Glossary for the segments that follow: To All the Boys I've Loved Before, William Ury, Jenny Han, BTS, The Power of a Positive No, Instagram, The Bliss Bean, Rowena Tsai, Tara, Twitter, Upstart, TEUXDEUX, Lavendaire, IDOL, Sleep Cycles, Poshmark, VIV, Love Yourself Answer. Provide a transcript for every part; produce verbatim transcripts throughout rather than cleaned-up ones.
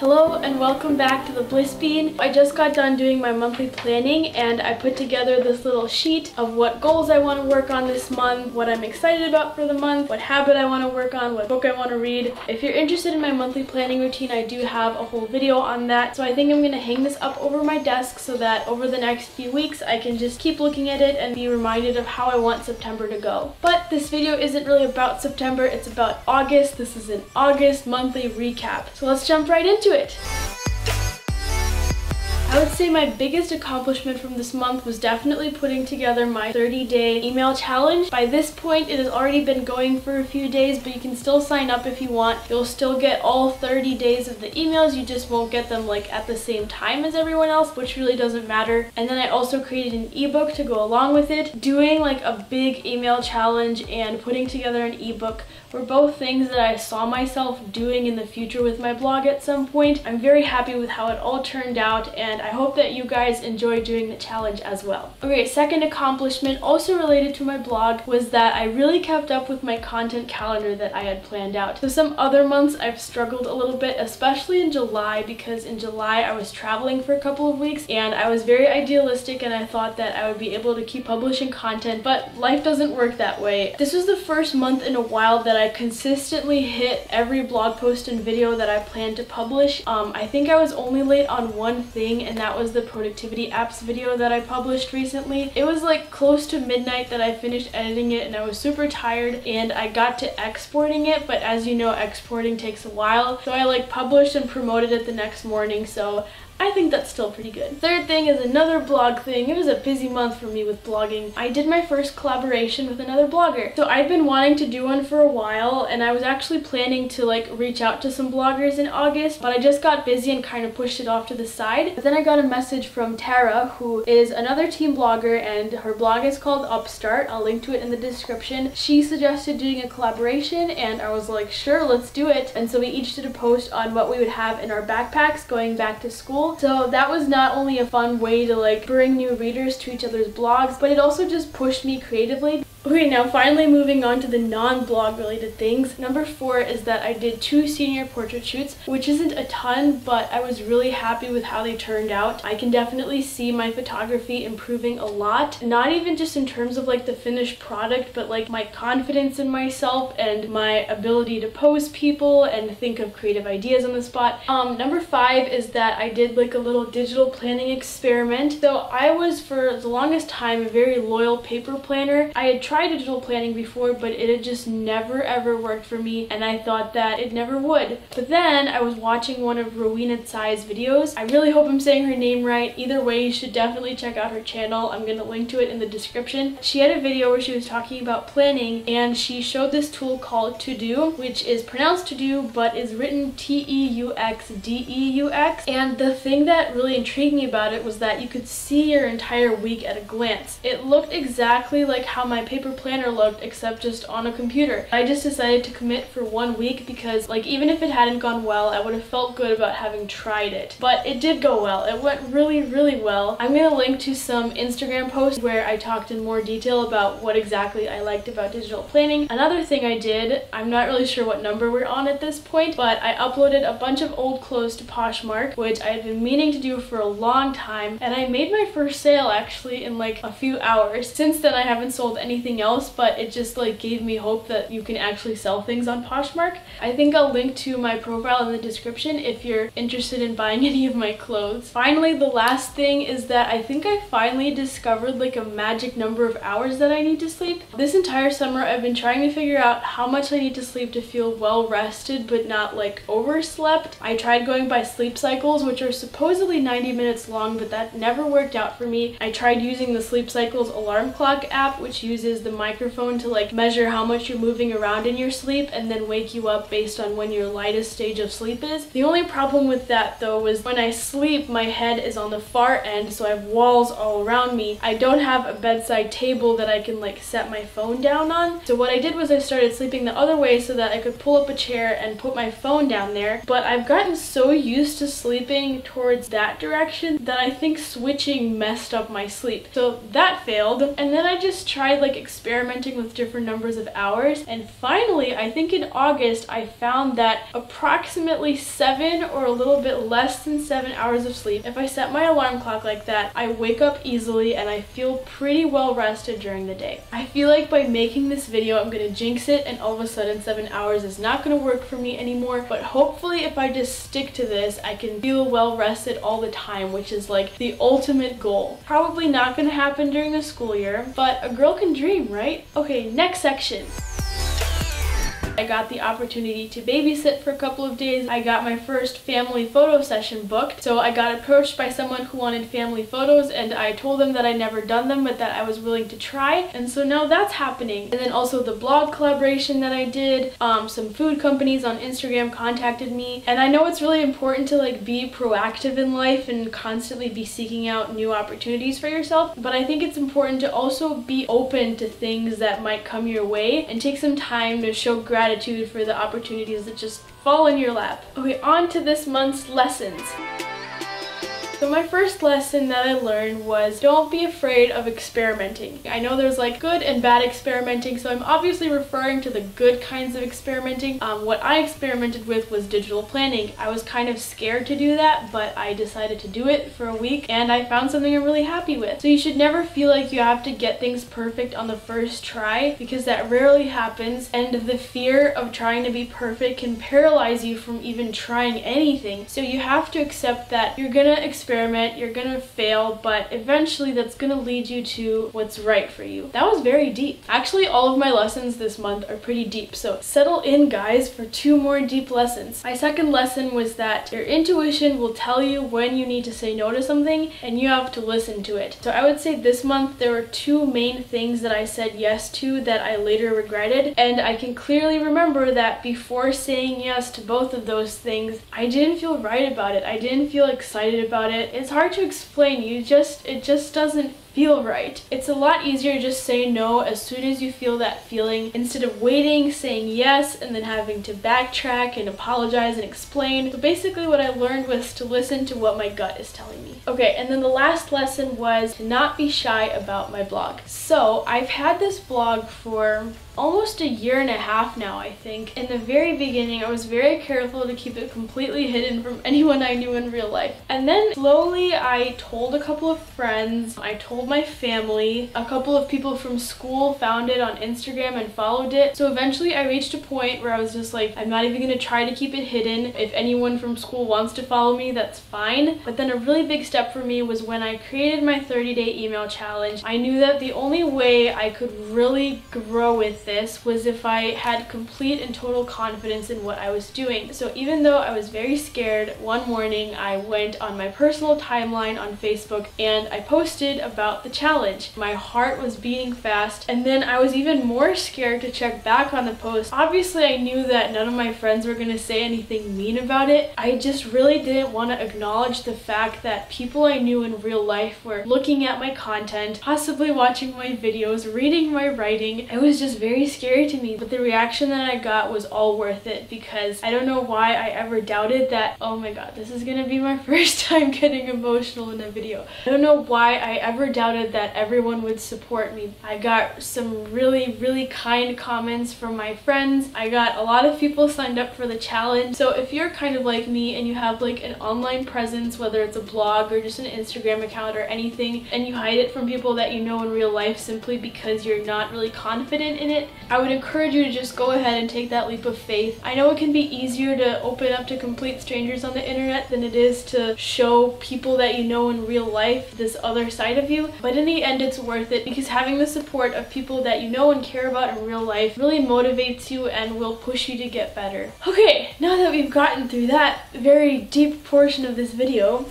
Hello and welcome back to The Bliss Bean. I just got done doing my monthly planning and I put together this little sheet of what goals I want to work on this month, what I'm excited about for the month, what habit I want to work on, what book I want to read. If you're interested in my monthly planning routine, I do have a whole video on that. So I think I'm going to hang this up over my desk so that over the next few weeks I can just keep looking at it and be reminded of how I want September to go. But this video isn't really about September, it's about August. This is an August monthly recap. So let's jump right into it. it. I would say my biggest accomplishment from this month was definitely putting together my thirty day email challenge. By this point, it has already been going for a few days, but you can still sign up if you want. You'll still get all thirty days of the emails, you just won't get them like at the same time as everyone else, which really doesn't matter. And then I also created an ebook to go along with it. Doing like a big email challenge and putting together an ebook were both things that I saw myself doing in the future with my blog at some point. I'm very happy with how it all turned out, and I hope that you guys enjoy doing the challenge as well. Okay, second accomplishment also related to my blog was that I really kept up with my content calendar that I had planned out. So some other months I've struggled a little bit, especially in July, because in July I was traveling for a couple of weeks and I was very idealistic and I thought that I would be able to keep publishing content, but life doesn't work that way. This was the first month in a while that I consistently hit every blog post and video that I planned to publish. Um, I think I was only late on one thing, and that was the productivity apps video that I published recently. It was like close to midnight that I finished editing it and I was super tired, and I got to exporting it, but as you know, exporting takes a while. So I like published and promoted it the next morning, so I think that's still pretty good. Third thing is another blog thing. It was a busy month for me with blogging. I did my first collaboration with another blogger. So I've been wanting to do one for a while, and I was actually planning to like reach out to some bloggers in August, but I just got busy and kind of pushed it off to the side. But then I got a message from Tara, who is another teen blogger, and her blog is called Upstart. I'll link to it in the description. She suggested doing a collaboration and I was like, sure, let's do it. And so we each did a post on what we would have in our backpacks going back to school. So that was not only a fun way to like bring new readers to each other's blogs, but it also just pushed me creatively. Okay, now finally moving on to the non-blog related things. Number four is that I did two senior portrait shoots, which isn't a ton, but I was really happy with how they turned out. I can definitely see my photography improving a lot, not even just in terms of like the finished product, but like my confidence in myself and my ability to pose people and think of creative ideas on the spot. Um, number five is that I did like a little digital planning experiment. So I was for the longest time a very loyal paper planner. I had tried tried digital planning before, but it had just never ever worked for me, and I thought that it never would. But then I was watching one of Rowena Tsai's videos. I really hope I'm saying her name right. Either way, you should definitely check out her channel. I'm gonna link to it in the description. She had a video where she was talking about planning, and she showed this tool called To Do, which is pronounced To Do but is written T E U X D E U X, and the thing that really intrigued me about it was that you could see your entire week at a glance. It looked exactly like how my paper planner looked, except just on a computer. I just decided to commit for one week because like even if it hadn't gone well, I would have felt good about having tried it. But it did go well. It went really, really well. I'm gonna link to some Instagram posts where I talked in more detail about what exactly I liked about digital planning. Another thing I did, I'm not really sure what number we're on at this point, but I uploaded a bunch of old clothes to Poshmark, which I had been meaning to do for a long time, and I made my first sale actually in like a few hours. Since then I haven't sold anything else, but it just like gave me hope that you can actually sell things on Poshmark. I think I'll link to my profile in the description if you're interested in buying any of my clothes. Finally, the last thing is that I think I finally discovered like a magic number of hours that I need to sleep. This entire summer I've been trying to figure out how much I need to sleep to feel well rested but not like overslept. I tried going by Sleep Cycles, which are supposedly ninety minutes long, but that never worked out for me. I tried using the Sleep Cycles alarm clock app, which uses the microphone to like measure how much you're moving around in your sleep and then wake you up based on when your lightest stage of sleep is. The only problem with that though was when I sleep, my head is on the far end, so I have walls all around me. I don't have a bedside table that I can like set my phone down on. So what I did was I started sleeping the other way so that I could pull up a chair and put my phone down there. But I've gotten so used to sleeping towards that direction that I think switching messed up my sleep. So that failed, and then I just tried like experimenting with different numbers of hours, and finally, I think in August, I found that approximately seven or a little bit less than seven hours of sleep, if I set my alarm clock like that, I wake up easily and I feel pretty well rested during the day. I feel like by making this video, I'm gonna jinx it and all of a sudden seven hours is not gonna work for me anymore, but hopefully if I just stick to this, I can feel well rested all the time, which is like the ultimate goal. Probably not gonna happen during the school year, but a girl can dream, right? Okay, next section. I got the opportunity to babysit for a couple of days. I got my first family photo session booked. So I got approached by someone who wanted family photos, and I told them that I'd never done them, but that I was willing to try. And so now that's happening. And then also the blog collaboration that I did, um, some food companies on Instagram contacted me. And I know it's really important to like be proactive in life and constantly be seeking out new opportunities for yourself. But I think it's important to also be open to things that might come your way and take some time to show gratitude Gratitude for the opportunities that just fall in your lap. Okay, on to this month's lessons. So my first lesson that I learned was don't be afraid of experimenting. I know there's like good and bad experimenting, so I'm obviously referring to the good kinds of experimenting. Um, what I experimented with was digital planning. I was kind of scared to do that, but I decided to do it for a week and I found something I'm really happy with. So you should never feel like you have to get things perfect on the first try, because that rarely happens, and the fear of trying to be perfect can paralyze you from even trying anything. So you have to accept that you're gonna experiment Experiment, you're gonna fail, but eventually that's gonna lead you to what's right for you. That was very deep. Actually, all of my lessons this month are pretty deep, so settle in, guys, for two more deep lessons. My second lesson was that your intuition will tell you when you need to say no to something, and you have to listen to it. So I would say this month there were two main things that I said yes to that I later regretted, and I can clearly remember that before saying yes to both of those things, I didn't feel right about it. I didn't feel excited about it. It's hard to explain. You just, it just doesn't feel right. It's a lot easier to just say no as soon as you feel that feeling, instead of waiting, saying yes, and then having to backtrack and apologize and explain. So basically what I learned was to listen to what my gut is telling me. Okay, and then the last lesson was to not be shy about my blog. So I've had this blog for almost a year and a half now, I think. In the very beginning, I was very careful to keep it completely hidden from anyone I knew in real life. And then slowly I told a couple of friends, I told my family, a couple of people from school found it on Instagram and followed it. So eventually I reached a point where I was just like, I'm not even gonna try to keep it hidden. If anyone from school wants to follow me, that's fine. But then a really big step for me was when I created my thirty day email challenge. I knew that the only way I could really grow with this was if I had complete and total confidence in what I was doing. So even though I was very scared, one morning I went on my personal timeline on Facebook and I posted about the challenge. My heart was beating fast, and then I was even more scared to check back on the post. Obviously, I knew that none of my friends were gonna say anything mean about it. I just really didn't want to acknowledge the fact that people I knew in real life were looking at my content, possibly watching my videos, reading my writing. It was just very scary to me, but the reaction that I got was all worth it, because I don't know why I ever doubted that, oh my god, this is gonna be my first time getting emotional in a video. I don't know why I ever doubted that everyone would support me. I got some really, really kind comments from my friends. I got a lot of people signed up for the challenge. So if you're kind of like me and you have like an online presence, whether it's a blog or just an Instagram account or anything, and you hide it from people that you know in real life simply because you're not really confident in it, I would encourage you to just go ahead and take that leap of faith. I know it can be easier to open up to complete strangers on the internet than it is to show people that you know in real life this other side of you. But in the end, it's worth it, because having the support of people that you know and care about in real life really motivates you and will push you to get better. Okay, now that we've gotten through that very deep portion of this video,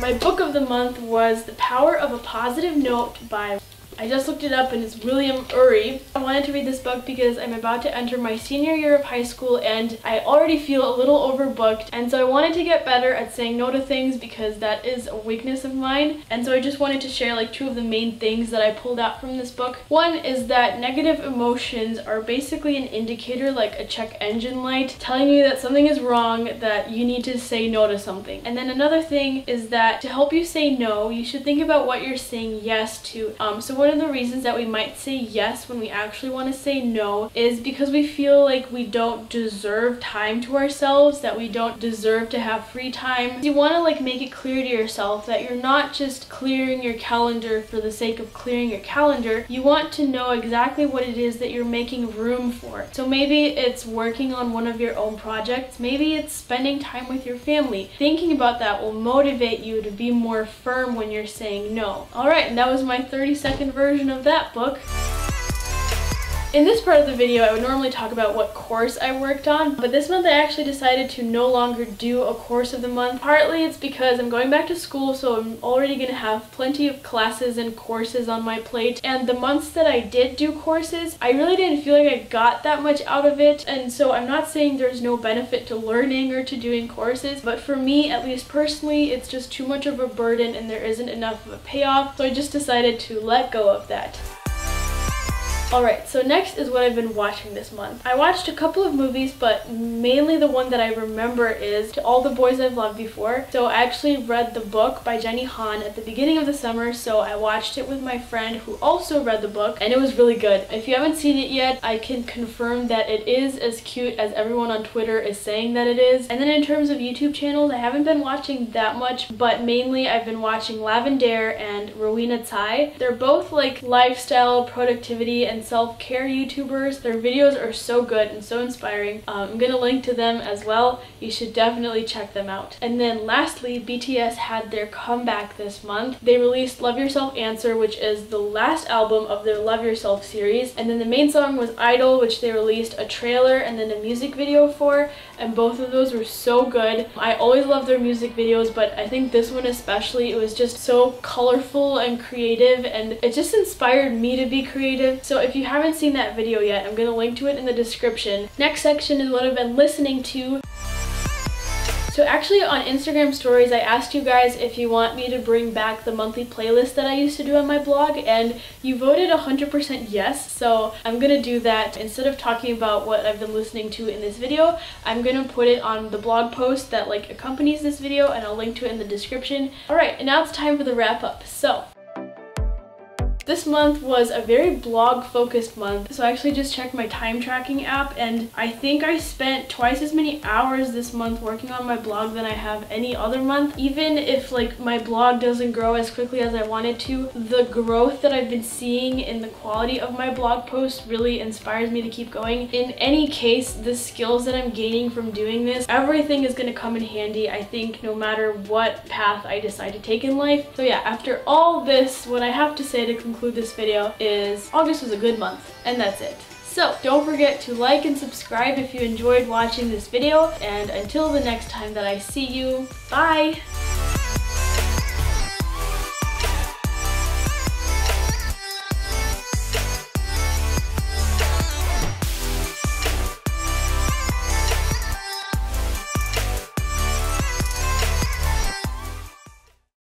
my book of the month was The Power of a Positive No by, I just looked it up, and it's William Ury. I wanted to read this book because I'm about to enter my senior year of high school and I already feel a little overbooked, and so I wanted to get better at saying no to things because that is a weakness of mine. And so I just wanted to share like two of the main things that I pulled out from this book. One is that negative emotions are basically an indicator, like a check engine light, telling you that something is wrong, that you need to say no to something. And then another thing is that to help you say no, you should think about what you're saying yes to. Um, so what one of the reasons that we might say yes when we actually want to say no is because we feel like we don't deserve time to ourselves, that we don't deserve to have free time. You want to like make it clear to yourself that you're not just clearing your calendar for the sake of clearing your calendar. You want to know exactly what it is that you're making room for. So maybe it's working on one of your own projects, maybe it's spending time with your family. Thinking about that will motivate you to be more firm when you're saying no. Alright, and that was my thirty second version of that book. In this part of the video, I would normally talk about what course I worked on, but this month I actually decided to no longer do a course of the month. Partly it's because I'm going back to school, so I'm already going to have plenty of classes and courses on my plate, and the months that I did do courses, I really didn't feel like I got that much out of it, and so I'm not saying there's no benefit to learning or to doing courses, but for me, at least personally, it's just too much of a burden and there isn't enough of a payoff, so I just decided to let go of that. Alright, so next is what I've been watching this month. I watched a couple of movies, but mainly the one that I remember is To All the Boys I've Loved Before. So I actually read the book by Jenny Han at the beginning of the summer, so I watched it with my friend who also read the book, and it was really good. If you haven't seen it yet, I can confirm that it is as cute as everyone on Twitter is saying that it is. And then in terms of YouTube channels, I haven't been watching that much, but mainly I've been watching Lavendaire and Rowena Tsai. They're both like lifestyle, productivity, and self-care YouTubers. Their videos are so good and so inspiring. Um, I'm gonna link to them as well. You should definitely check them out. And then lastly, B T S had their comeback this month. They released Love Yourself Answer, which is the last album of their Love Yourself series. And then the main song was Idol, which they released a trailer and then a music video for. And both of those were so good. I always love their music videos, but I think this one especially, it was just so colorful and creative, and it just inspired me to be creative. So if you haven't seen that video yet, I'm going to link to it in the description. Next section is what I've been listening to. So actually on Instagram stories, I asked you guys if you want me to bring back the monthly playlist that I used to do on my blog, and you voted one hundred percent yes, so I'm going to do that. Instead of talking about what I've been listening to in this video, I'm going to put it on the blog post that like accompanies this video, and I'll link to it in the description. Alright, and now it's time for the wrap up. So this month was a very blog focused month, so I actually just checked my time tracking app and I think I spent twice as many hours this month working on my blog than I have any other month. Even if like my blog doesn't grow as quickly as I wanted to, the growth that I've been seeing in the quality of my blog posts really inspires me to keep going. In any case, the skills that I'm gaining from doing this, everything is going to come in handy, I think, no matter what path I decide to take in life. So yeah, after all this, what I have to say to conclude this video is August was a good month, and that's it. So don't forget to like and subscribe if you enjoyed watching this video, and until the next time that I see you, bye!